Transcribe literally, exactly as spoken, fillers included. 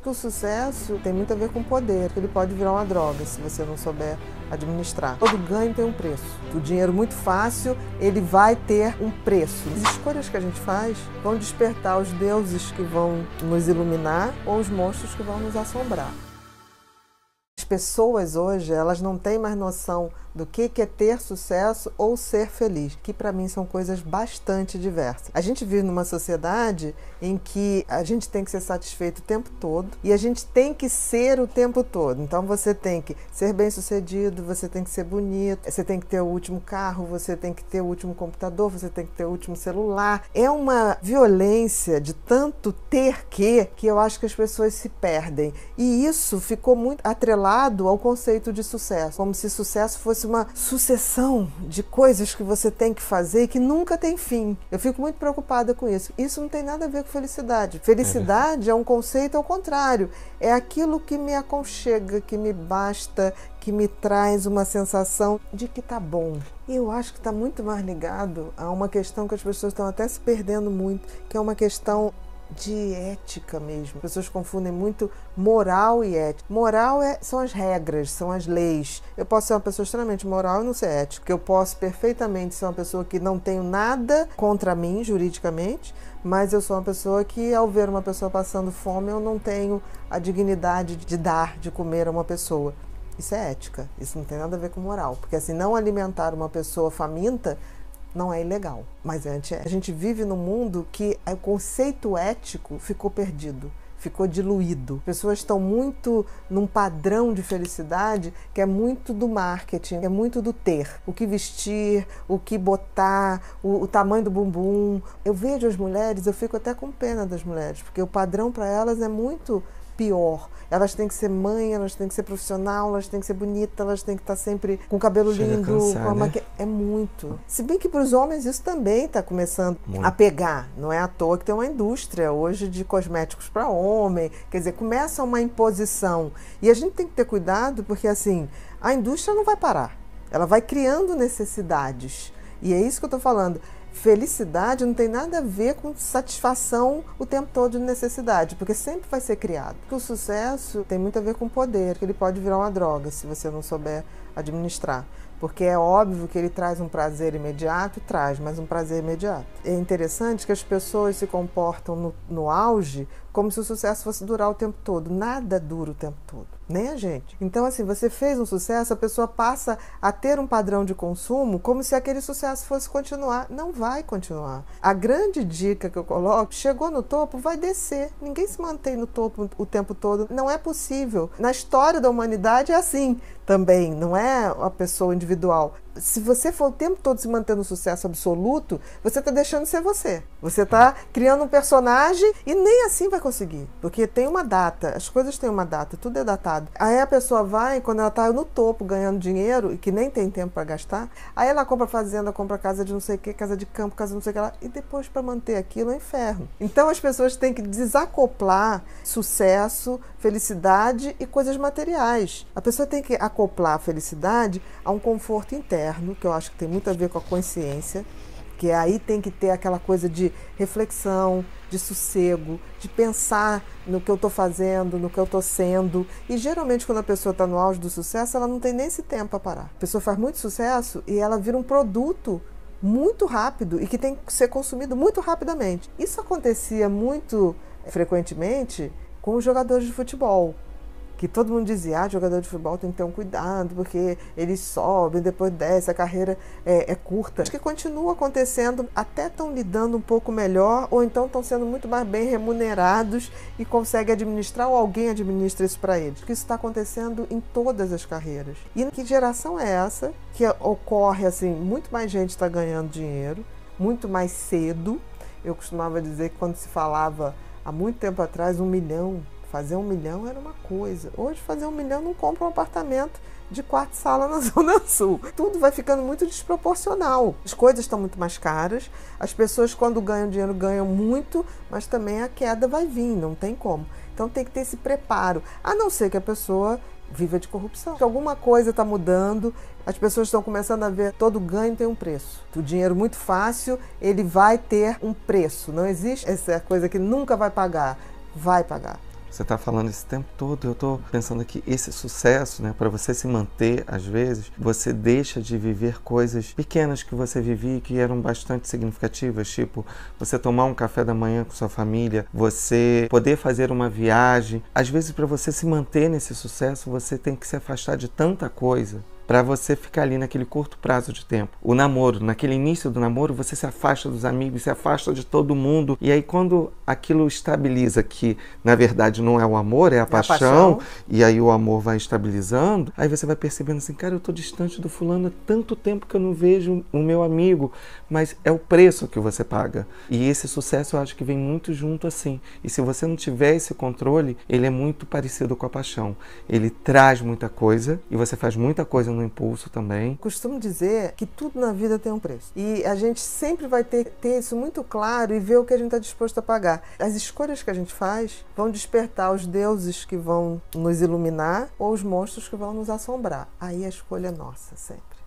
Porque o sucesso tem muito a ver com poder, ele pode virar uma droga se você não souber administrar. Todo ganho tem um preço. O dinheiro muito fácil, ele vai ter um preço. As escolhas que a gente faz vão despertar os deuses que vão nos iluminar ou os monstros que vão nos assombrar. As pessoas hoje, elas não têm mais noção do que é ter sucesso ou ser feliz, que para mim são coisas bastante diversas. A gente vive numa sociedade em que a gente tem que ser satisfeito o tempo todo e a gente tem que ser o tempo todo. Então você tem que ser bem-sucedido, você tem que ser bonito, você tem que ter o último carro, você tem que ter o último computador, você tem que ter o último celular. É uma violência de tanto ter que, que eu acho que as pessoas se perdem. E isso ficou muito atrelado ao conceito de sucesso, como se sucesso fosse uma sucessão de coisas que você tem que fazer e que nunca tem fim. Eu fico muito preocupada com isso. Isso não tem nada a ver com felicidade. Felicidade é um conceito ao contrário. É aquilo que me aconchega, que me basta, que me traz uma sensação de que tá bom. E eu acho que está muito mais ligado a uma questão que as pessoas estão até se perdendo muito, que é uma questão de ética mesmo. As pessoas confundem muito moral e ética. Moral é, são as regras, são as leis. Eu posso ser uma pessoa extremamente moral e não ser ética. Eu posso perfeitamente ser uma pessoa que não tenho nada contra mim, juridicamente, mas eu sou uma pessoa que, ao ver uma pessoa passando fome, eu não tenho a dignidade de dar de comer a uma pessoa. Isso é ética. Isso não tem nada a ver com moral. Porque assim, não alimentar uma pessoa faminta não é ilegal, mas antes é. A gente vive num mundo que o conceito ético ficou perdido, ficou diluído. As pessoas estão muito num padrão de felicidade que é muito do marketing, é muito do ter. O que vestir, o que botar, o, o tamanho do bumbum. Eu vejo as mulheres, eu fico até com pena das mulheres, porque o padrão para elas é muito pior. Elas têm que ser mãe, elas têm que ser profissional, elas têm que ser bonita, elas têm que estar sempre com o cabelo Chega lindo, cansar, com a maqui... né? É muito. Se bem que para os homens isso também está começando muito a pegar. Não é à toa que tem uma indústria hoje de cosméticos para homem. Quer dizer, começa uma imposição. E a gente tem que ter cuidado porque, assim, a indústria não vai parar. Ela vai criando necessidades. E é isso que eu estou falando. Felicidade não tem nada a ver com satisfação o tempo todo de necessidade, porque sempre vai ser criado. Porque o sucesso tem muito a ver com poder, que ele pode virar uma droga se você não souber administrar. Porque é óbvio que ele traz um prazer imediato, traz, mas um prazer imediato. É interessante que as pessoas se comportam no, no auge como se o sucesso fosse durar o tempo todo. Nada dura o tempo todo, nem a gente. Então, assim, você fez um sucesso, a pessoa passa a ter um padrão de consumo como se aquele sucesso fosse continuar. Não vai continuar. A grande dica que eu coloco, chegou no topo, vai descer. Ninguém se mantém no topo o tempo todo. Não é possível. Na história da humanidade é assim também, não é a pessoa individual. Individual. Se você for o tempo todo se mantendo um sucesso absoluto, você está deixando de ser você. Você está criando um personagem e nem assim vai conseguir. Porque tem uma data, as coisas têm uma data, tudo é datado. Aí a pessoa vai, quando ela está no topo ganhando dinheiro e que nem tem tempo para gastar, aí ela compra fazenda, compra casa de não sei o que, casa de campo, casa de não sei o que lá, e depois para manter aquilo é um inferno. Então as pessoas têm que desacoplar sucesso, felicidade e coisas materiais. A pessoa tem que acoplar a felicidade a um conforto interno, que eu acho que tem muito a ver com a consciência, que aí tem que ter aquela coisa de reflexão, de sossego, de pensar no que eu estou fazendo, no que eu estou sendo. E geralmente quando a pessoa está no auge do sucesso, ela não tem nem esse tempo para parar. A pessoa faz muito sucesso e ela vira um produto muito rápido e que tem que ser consumido muito rapidamente. Isso acontecia muito frequentemente com os jogadores de futebol. Que todo mundo dizia, ah, jogador de futebol tem que ter um cuidado, porque eles sobem, depois desce, a carreira é, é curta. Acho que continua acontecendo, até estão lidando um pouco melhor, ou então estão sendo muito mais bem remunerados e conseguem administrar, ou alguém administra isso para eles. Porque isso está acontecendo em todas as carreiras. E que geração é essa que ocorre assim, muito mais gente está ganhando dinheiro, muito mais cedo. Eu costumava dizer que quando se falava, há muito tempo atrás, um milhão, fazer um milhão era uma coisa. Hoje, fazer um milhão não compra um apartamento de quarto e sala na Zona Sul. Tudo vai ficando muito desproporcional. As coisas estão muito mais caras. As pessoas, quando ganham dinheiro, ganham muito, mas também a queda vai vir, não tem como. Então, tem que ter esse preparo. A não ser que a pessoa viva de corrupção. Que alguma coisa está mudando, as pessoas estão começando a ver todo ganho tem um preço. O dinheiro muito fácil, ele vai ter um preço. Não existe essa coisa que nunca vai pagar. Vai pagar. você está falando esse tempo todo, eu estou pensando aqui, esse sucesso, né, para você se manter, às vezes, você deixa de viver coisas pequenas que você vivia e que eram bastante significativas, tipo você tomar um café da manhã com sua família, você poder fazer uma viagem. Às vezes, para você se manter nesse sucesso, você tem que se afastar de tanta coisa para você ficar ali naquele curto prazo de tempo. O namoro, naquele início do namoro, você se afasta dos amigos, se afasta de todo mundo. E aí quando aquilo estabiliza, que na verdade não é o amor, é a, é paixão, a paixão, e aí o amor vai estabilizando, aí você vai percebendo assim, cara, eu tô distante do fulano há tanto tempo que eu não vejo o meu amigo, mas é o preço que você paga. E esse sucesso eu acho que vem muito junto assim. E se você não tiver esse controle, ele é muito parecido com a paixão. Ele traz muita coisa e você faz muita coisa no impulso também. Costumo dizer que tudo na vida tem um preço. E a gente sempre vai ter, ter isso muito claro e ver o que a gente está disposto a pagar. As escolhas que a gente faz vão despertar os deuses que vão nos iluminar ou os monstros que vão nos assombrar. Aí a escolha é nossa sempre.